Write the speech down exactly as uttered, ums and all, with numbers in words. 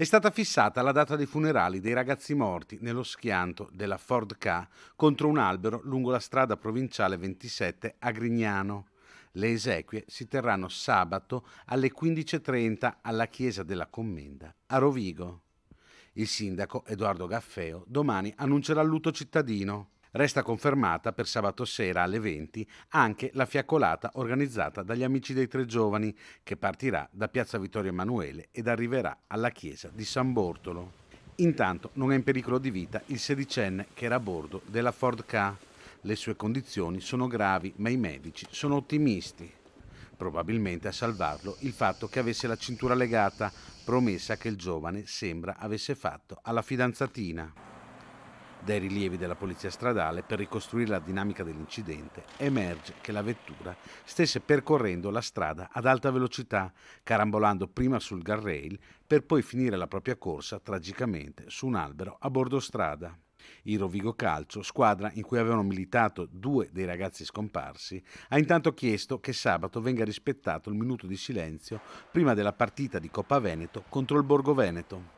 È stata fissata la data dei funerali dei ragazzi morti nello schianto della Ford Ka contro un albero lungo la strada provinciale ventisette a Grignano. Le esequie si terranno sabato alle quindici e trenta alla Chiesa della Commenda a Rovigo. Il sindaco Edoardo Gaffeo domani annuncerà il lutto cittadino. Resta confermata per sabato sera alle venti anche la fiaccolata organizzata dagli Amici dei Tre Giovani, che partirà da Piazza Vittorio Emanuele ed arriverà alla chiesa di San Bortolo. Intanto non è in pericolo di vita il sedicenne che era a bordo della Ford Ka. Le sue condizioni sono gravi, ma i medici sono ottimisti. Probabilmente a salvarlo il fatto che avesse la cintura legata, promessa che il giovane sembra avesse fatto alla fidanzatina. Dai rilievi della polizia stradale per ricostruire la dinamica dell'incidente emerge che la vettura stesse percorrendo la strada ad alta velocità, carambolando prima sul guardrail per poi finire la propria corsa tragicamente su un albero a bordo strada. Il Rovigo Calcio, squadra in cui avevano militato due dei ragazzi scomparsi, ha intanto chiesto che sabato venga rispettato il minuto di silenzio prima della partita di Coppa Veneto contro il Borgo Veneto.